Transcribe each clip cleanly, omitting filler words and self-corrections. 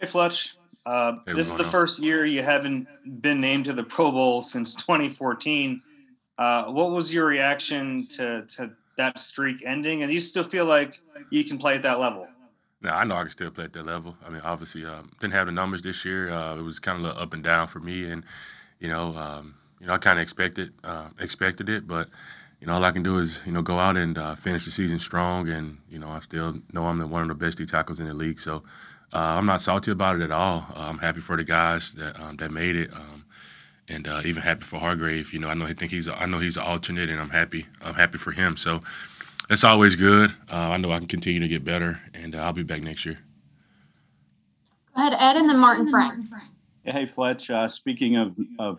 Hey, Fletch. This is the first year you haven't been named to the Pro Bowl since 2014. What was your reaction to that streak ending? And do you still feel like you can play at that level? No, I know I can still play at that level. I mean, obviously, didn't have the numbers this year. It was kind of a little up and down for me, and I kind of expected it. But all I can do is go out and finish the season strong. And I still know I'm one of the best D tackles in the league. So I'm not salty about it at all. I'm happy for the guys that that made it, and even happy for Hargrave. I know he's an alternate, and I'm happy for him. So. That's always good. I know I can continue to get better, and I'll be back next year. Go ahead, Ed, and then Martin Frank. Hey, Fletch, speaking of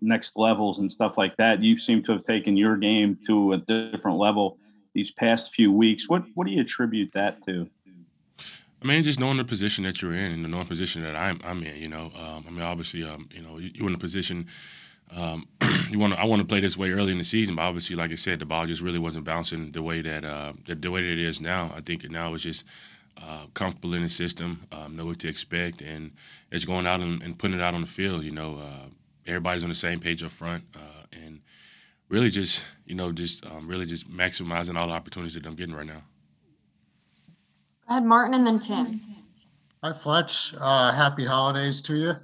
next levels and stuff like that, you seem to have taken your game to a different level these past few weeks. What do you attribute that to? I mean, just knowing the position that you're in and knowing the position that I'm in, I mean, obviously, you're in a position – I want to play this way early in the season, but obviously, like I said, the ball just really wasn't bouncing the way that it is now. I think now it's just comfortable in the system, know what to expect, and it's going out and putting it out on the field. Everybody's on the same page up front, and really just really just maximizing all the opportunities that I'm getting right now. Go ahead, Martin, and then Tim. Hi, Fletch. Happy holidays to you.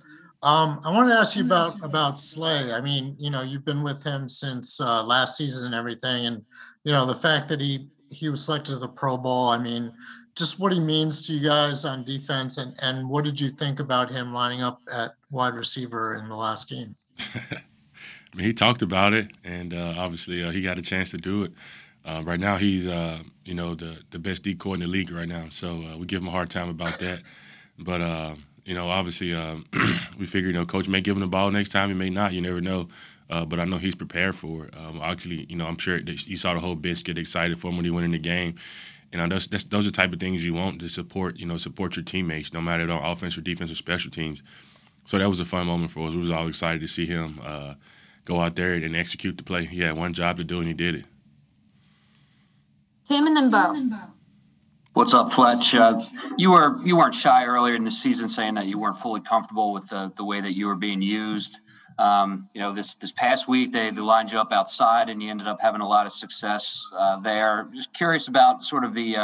I want to ask you about Slay. I mean, you've been with him since last season and everything, and the fact that he was selected to the Pro Bowl. I mean, just what he means to you guys on defense, and what did you think about him lining up at wide receiver in the last game? I mean, he talked about it, and obviously he got a chance to do it. Right now, he's the best DK in the league right now, so we give him a hard time about that, but. Obviously, we figure, coach may give him the ball next time. He may not. You never know. But I know he's prepared for it. Actually, I'm sure that you saw the whole bench get excited for him when he went in the game. And those are the type of things you want to support, support your teammates, no matter on offense or defense or special teams. So that was a fun moment for us. We was all excited to see him go out there and execute the play. He had one job to do, and he did it. Tim and then Bo. What's up, Fletch? You weren't shy earlier in the season saying that you weren't fully comfortable with the way that you were being used. This past week they lined you up outside, and you ended up having a lot of success there. Just curious about sort of the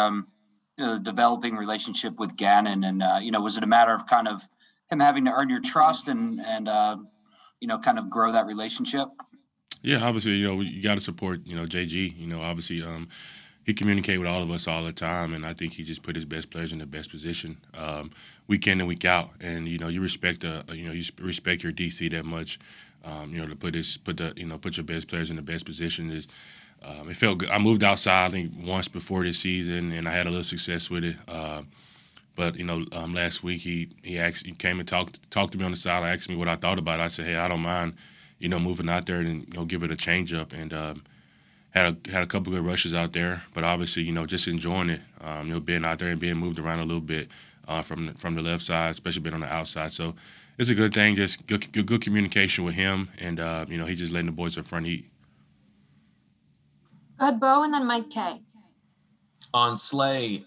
the developing relationship with Gannon, and was it a matter of kind of him having to earn your trust and kind of grow that relationship? Yeah, obviously, you got to support JG. Obviously. He communicated with all of us all the time, and I think he just put his best players in the best position, week in and week out. And you respect you respect your DC that much, to put your best players in the best position is. It felt good. I moved outside I think once before this season, and I had a little success with it. But last week he came and talked to me on the side. And asked me what I thought about it. I said, hey, I don't mind, moving out there and give it a change up and. Had a couple good rushes out there, but obviously, just enjoying it, being out there and being moved around a little bit from the left side, especially being on the outside. So it's a good thing, just good communication with him, and, he's just letting the boys up front eat. Go ahead, Bo, and then Mike K. On Slay,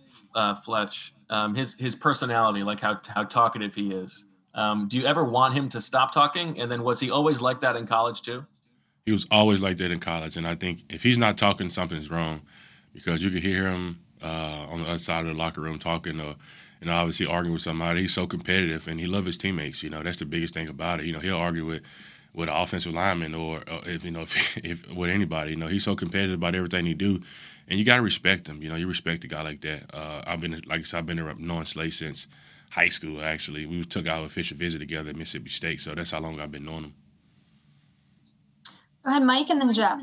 Fletch, his personality, like how talkative he is, do you ever want him to stop talking? And then was he always like that in college too? He was always like that in college, and I think if he's not talking, something's wrong, because you could hear him on the other side of the locker room talking, or obviously arguing with somebody. He's so competitive, and he loves his teammates. That's the biggest thing about it. He'll argue with an offensive lineman or if with anybody. He's so competitive about everything he do, and you gotta respect him. You respect a guy like that. I've been knowing Slay since high school. Actually, we took our official visit together at Mississippi State, so that's how long I've been knowing him. Go ahead, Mike, and then Jeff.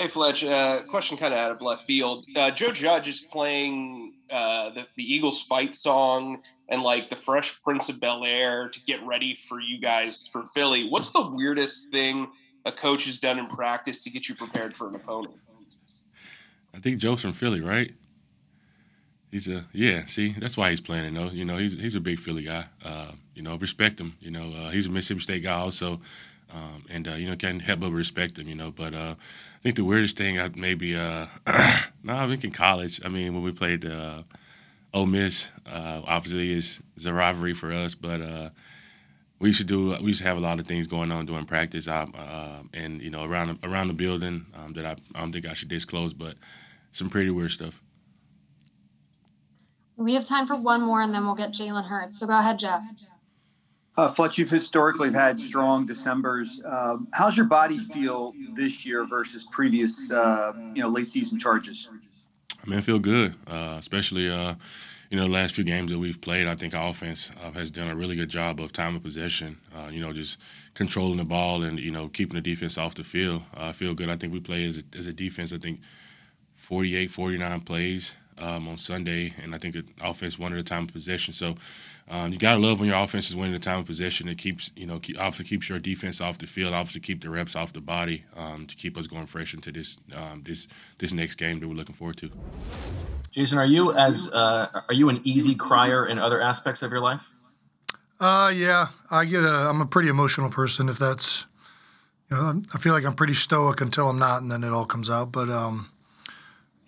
Hey, Fletch, question kind of out of left field. Joe Judge is playing the Eagles fight song and, like, the Fresh Prince of Bel-Air to get ready for you guys for Philly. What's the weirdest thing a coach has done in practice to get you prepared for an opponent? I think Joe's from Philly, right? That's why he's playing it, though. He's a big Philly guy. Respect him. He's a Mississippi State guy also. Can't help but respect him, But I think the weirdest thing I maybe I think in college, when we played Ole Miss, obviously, is a rivalry for us, but we used to have a lot of things going on during practice, and around the building that I don't think I should disclose, but some pretty weird stuff. We have time for one more, and then we'll get Jalen Hurts. So go ahead, Jeff. Fletch, you've historically had strong Decembers. How's your body feel this year versus previous, late season charges? I mean, I feel good, especially, the last few games that we've played. I think our offense has done a really good job of time of possession, just controlling the ball and, keeping the defense off the field. I feel good. I think we played as a defense, I think, 48, 49 plays on Sunday, and I think the offense won at the time of possession. So you got to love when your offense is winning the time of possession. It keeps, obviously keeps your defense off the field, obviously keep the reps off the body to keep us going fresh into this next game that we're looking forward to. Jason, are you an easy crier in other aspects of your life? Yeah, I'm a pretty emotional person. If that's, I feel like I'm pretty stoic until I'm not, and then it all comes out. But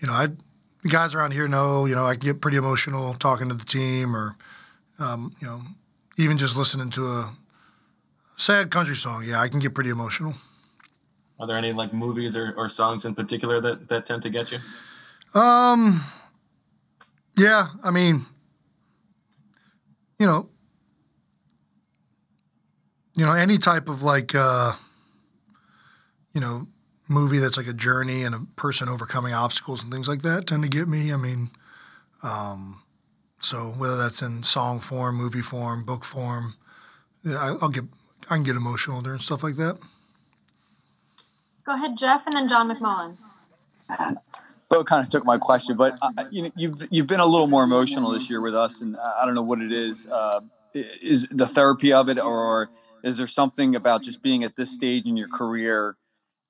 the guys around here know, I can get pretty emotional talking to the team or, even just listening to a sad country song. Yeah, I can get pretty emotional. Are there any, movies or songs in particular that tend to get you? Yeah, I mean, any type of, movie that's like a journey and a person overcoming obstacles and things like that tend to get me. I mean, so whether that's in song form, movie form, book form, I can get emotional during stuff like that. Go ahead, Jeff, and then John McMullen. Bo kind of took my question, but you've been a little more emotional this year with us, and I don't know what it is. Is the therapy of it, or is there something about just being at this stage in your career?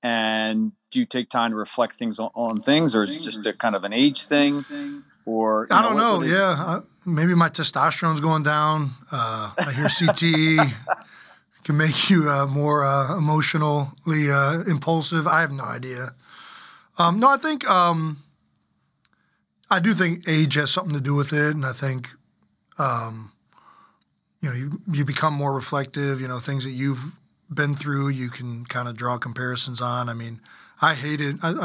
And do you take time to reflect things on things, or is it just a kind of an age thing? Or I don't know. Yeah, maybe my testosterone's going down. I hear CTE can make you more emotionally impulsive. I have no idea. No, I think I do think age has something to do with it, and I think you become more reflective. Things that you've been through, you can kind of draw comparisons on. I mean, I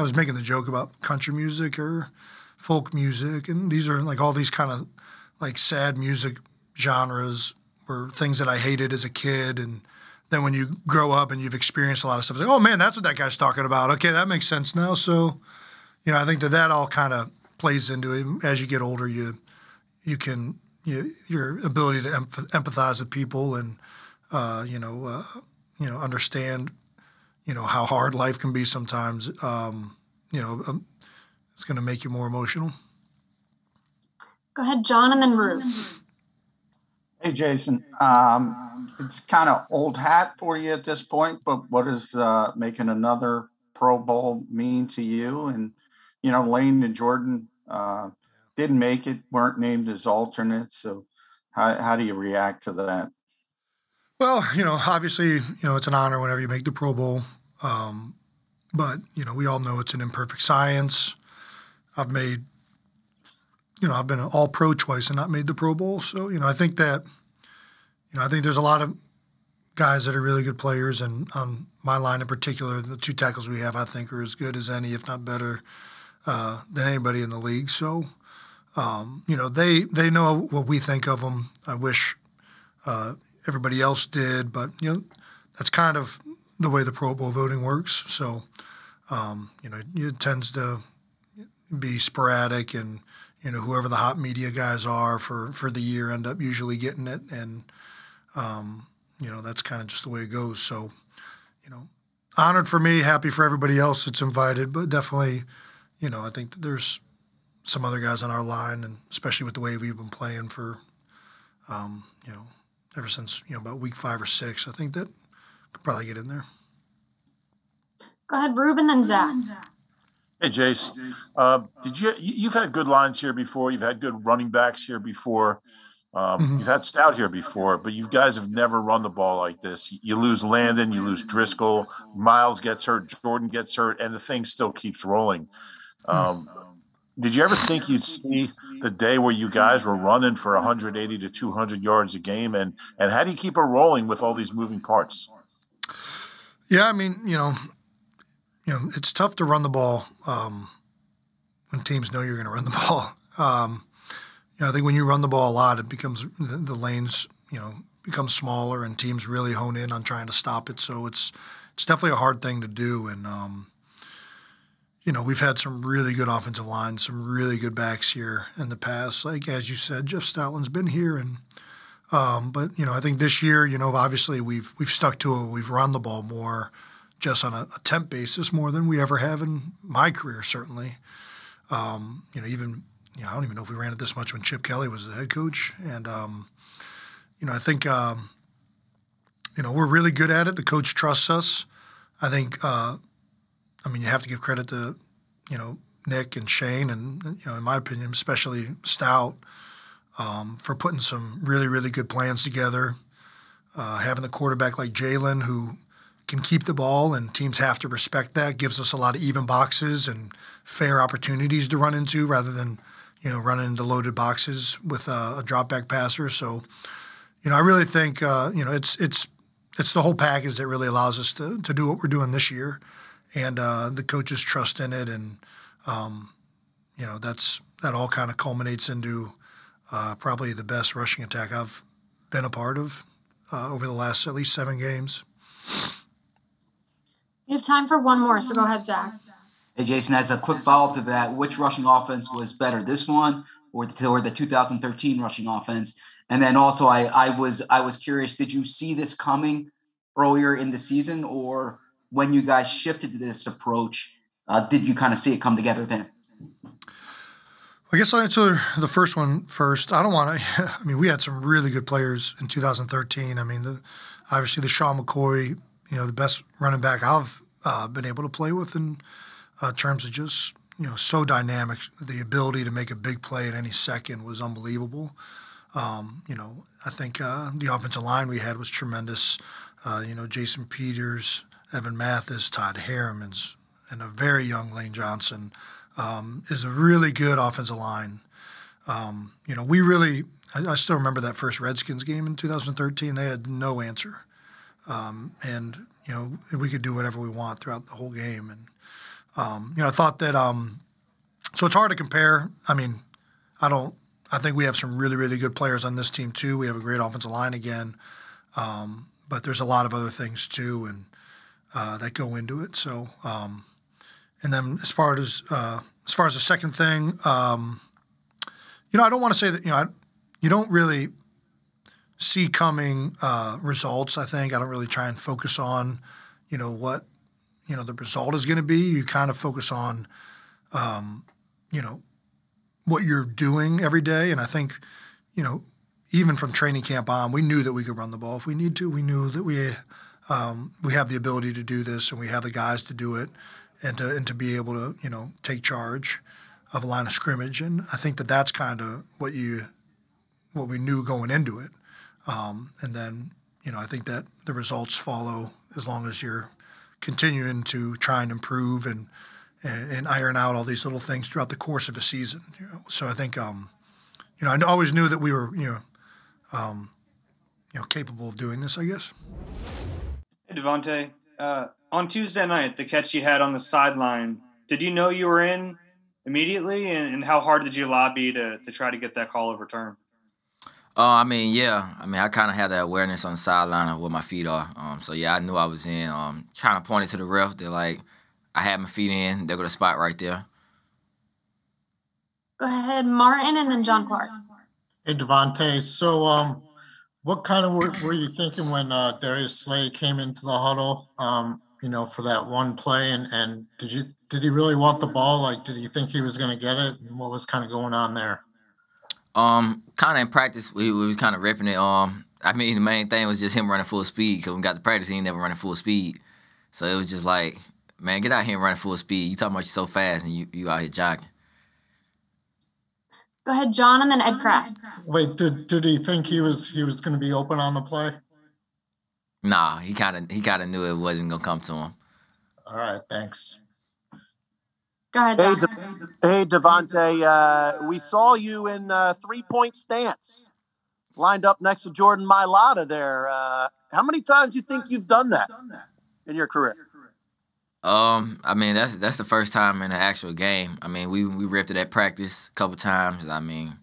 was making the joke about country music or folk music, and these are all these kind of sad music genres were things that I hated as a kid, and then when you grow up and you've experienced a lot of stuff, it's like, oh man, that's what that guy's talking about. Okay, that makes sense now. So, I think that all kind of plays into it. As you get older, your ability to empathize with people and understand, how hard life can be sometimes, it's going to make you more emotional. Go ahead, John, and then Ruth. Hey, Jason, it's kind of old hat for you at this point, but what does making another Pro Bowl mean to you? And, Lane and Jordan didn't make it, weren't named as alternates. So how do you react to that? Well, obviously, it's an honor whenever you make the Pro Bowl. But, we all know it's an imperfect science. I've been an All-Pro twice and not made the Pro Bowl. So, I think that, I think there's a lot of guys that are really good players. And on my line in particular, the two tackles we have, I think, are as good as any, if not better, than anybody in the league. So, they know what we think of them. I wish everybody else did, but that's kind of the way the Pro Bowl voting works. So it tends to be sporadic, and whoever the hot media guys are for the year end up usually getting it, and that's kind of just the way it goes. So honored for me, happy for everybody else that's invited, but definitely I think that there's some other guys on our line, and especially with the way we've been playing for ever since, about week 5 or 6, I think that could probably get in there. Go ahead, Ruben, then Zach. Hey, Jace. You've had good lines here before. You've had good running backs here before. You've had Stout here before, but you guys have never run the ball like this. You lose Landon, you lose Driscoll, Miles gets hurt, Jordan gets hurt, and the thing still keeps rolling. Did you ever think you'd see the day where you guys were running for 180 to 200 yards a game, and how do you keep it rolling with all these moving parts? Yeah, I mean, you know, it's tough to run the ball when teams know you're going to run the ball. You know, I think when you run the ball a lot, it becomes the lanes, you know, become smaller, and teams really hone in on trying to stop it. So it's definitely a hard thing to do, and you know, we've had some really good offensive lines, some really good backs here in the past. Like, as you said, Jeff Stoutland's been here. And but, you know, I think this year, you know, obviously we've stuck to it. We've run the ball more just on a temp basis more than we ever have in my career, certainly. You know, even, you know, I don't even know if we ran it this much when Chip Kelly was the head coach. And, you know, I think, you know, we're really good at it. The coach trusts us. I think I mean, you have to give credit to, you know, Nick and Shane and, you know, in my opinion, especially Stout, for putting some really, really good plans together, having the quarterback like Jalen who can keep the ball, and teams have to respect that, gives us a lot of even boxes and fair opportunities to run into rather than, you know, running into loaded boxes with a drop-back passer. So, you know, I really think, you know, it's the whole package that really allows us to do what we're doing this year. And the coaches trust in it, and you know, that all kind of culminates into probably the best rushing attack I've been a part of over the last at least 7 games. We have time for one more, so go ahead, Zach. Hey, Jason, as a quick follow-up to that, which rushing offense was better, this one or the 2013 rushing offense? And then also, I was curious, did you see this coming earlier in the season, or when you guys shifted to this approach, did you kind of see it come together then? I guess I'll answer the first one first. I don't want to – I mean, we had some really good players in 2013. I mean, obviously the Shady McCoy, you know, the best running back I've been able to play with in terms of just, you know, so dynamic. The ability to make a big play at any second was unbelievable. You know, I think the offensive line we had was tremendous. You know, Jason Peters, Evan Mathis, Todd Harriman, and a very young Lane Johnson is a really good offensive line. You know, we really – I still remember that first Redskins game in 2013. They had no answer. And, you know, we could do whatever we want throughout the whole game. And, you know, I thought that so it's hard to compare. I mean, I think we have some really, really good players on this team too. We have a great offensive line again. But there's a lot of other things too, and that go into it. So, and then as far as the second thing, you know, I don't want to say that, you know, you don't really see coming results. I think I don't really try and focus on, you know, what, you know, the result is going to be. You kind of focus on, you know, what you're doing every day. And I think, you know, even from training camp on, we knew that we could run the ball if we need to. We knew that we have the ability to do this, and we have the guys to do it, and to be able to, you know, take charge of a line of scrimmage. And I think that's kind of what we knew going into it. And then, you know, I think that the results follow as long as you're continuing to try and improve and iron out all these little things throughout the course of a season. You know? So I think, you know, I always knew that we were, you know, capable of doing this, I guess. DeVonta, on Tuesday night, the catch you had on the sideline, did you know you were in immediately? And how hard did you lobby to try to get that call overturned? I mean, yeah. I mean, I kind of had that awareness on the sideline of where my feet are. So, yeah, I knew I was in. Kind of pointed to the ref. They're like, I had my feet in. They're going to spot right there. Go ahead, Martin, and then John Clark. Hey, DeVonta. So, what kind of work were you thinking when Darius Slay came into the huddle, you know, for that one play? And did he really want the ball? Like, did you think he was going to get it? And what was kind of going on there? Kind of in practice, we was kind of repping it. I mean, the main thing was just him running full speed, because when we got to practice, he ain't never running full speed. So it was just like, man, get out here and run full speed. You talking about you so fast, and you out here jogging. Go ahead, John, and then Ed Kratz. Wait, did he think he was going to be open on the play? Nah, he kind of knew it wasn't going to come to him. All right, thanks. Go ahead. Hey, DeVonta, we saw you in three-point stance, lined up next to Jordan Mailata there. How many times do you think you've done that in your career? I mean, that's the first time in an actual game. I mean, we ripped it at practice a couple times. I mean,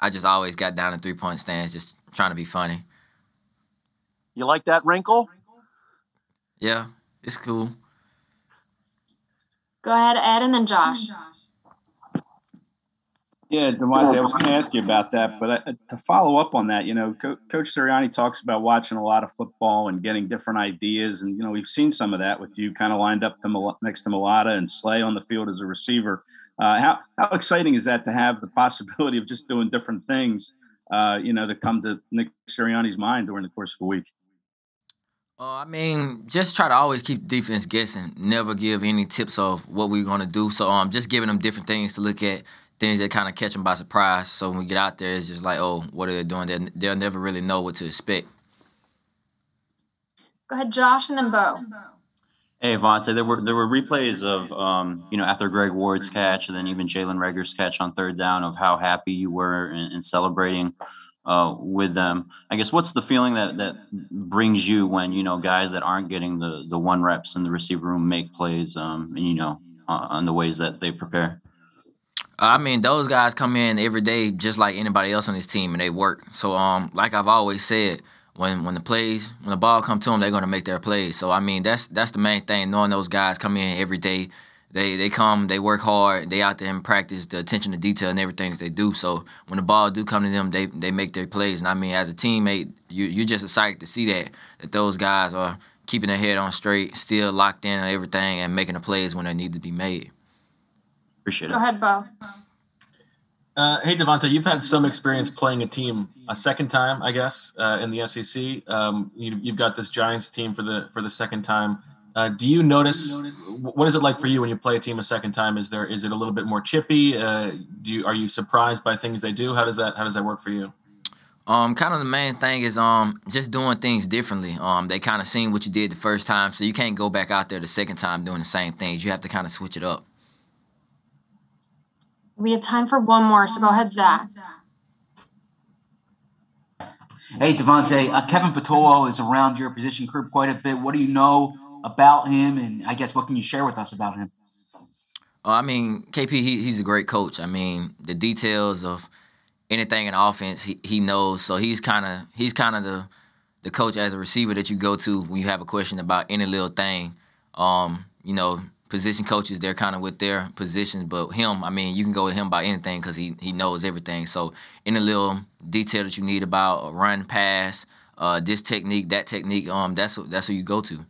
I just always got down in three-point stands just trying to be funny. You like that wrinkle? Yeah, it's cool. Go ahead, Ed, and then Josh. Yeah, DeVonta, I was going to ask you about that, but to follow up on that, you know, Coach Sirianni talks about watching a lot of football and getting different ideas, and, you know, we've seen some of that with you kind of lined up next to Mailata and Slay on the field as a receiver. How exciting is that to have the possibility of just doing different things, you know, that come to Nick Sirianni's mind during the course of a week? I mean, just try to always keep the defense guessing, never give any tips of what we're going to do. So just giving them different things to look at, things that kind of catch them by surprise. So when we get out there, it's just like, oh, what are they doing? They'll never really know what to expect. Go ahead, Josh, and then Bo. Hey, Vontae, there were replays of, you know, after Greg Ward's catch and then even Jalen Reagor's catch on third down of how happy you were and celebrating with them. I guess what's the feeling that brings you when, you know, guys that aren't getting the one reps in the receiver room make plays, and, you know, on the ways that they prepare? I mean, those guys come in every day just like anybody else on this team, and they work. So, like I've always said, when the ball comes to them, they're going to make their plays. So, I mean, that's the main thing, knowing those guys come in every day. They come, they work hard, they out there and practice the attention to detail and everything that they do. So when the ball do come to them, they make their plays. And, I mean, as a teammate, you're just excited to see that those guys are keeping their head on straight, still locked in on everything and making the plays when they need to be made. Appreciate it. Go ahead, Bo. Hey, DeVonta, you've had some experience playing a team a second time, I guess, in the SEC. You've got this Giants team for the second time. Do you notice – what is it like for you when you play a team a second time? Is it a little bit more chippy? Are you surprised by things they do? How does that work for you? Kind of the main thing is just doing things differently. They kind of seen what you did the first time, so you can't go back out there the second time doing the same things. You have to kind of switch it up. We have time for one more, so go ahead, Zach. Hey, DeVonta, Kevin Patullo is around your position group quite a bit. What do you know about him, and I guess what can you share with us about him? I mean, KP, he's a great coach. I mean, the details of anything in offense, he knows. So he's kind of the coach as a receiver that you go to when you have a question about any little thing. You know, position coaches, they're kind of with their positions, but him, I mean, you can go with him about anything because he knows everything. So any little detail that you need about a run, pass, this technique, that technique, that's who you go to.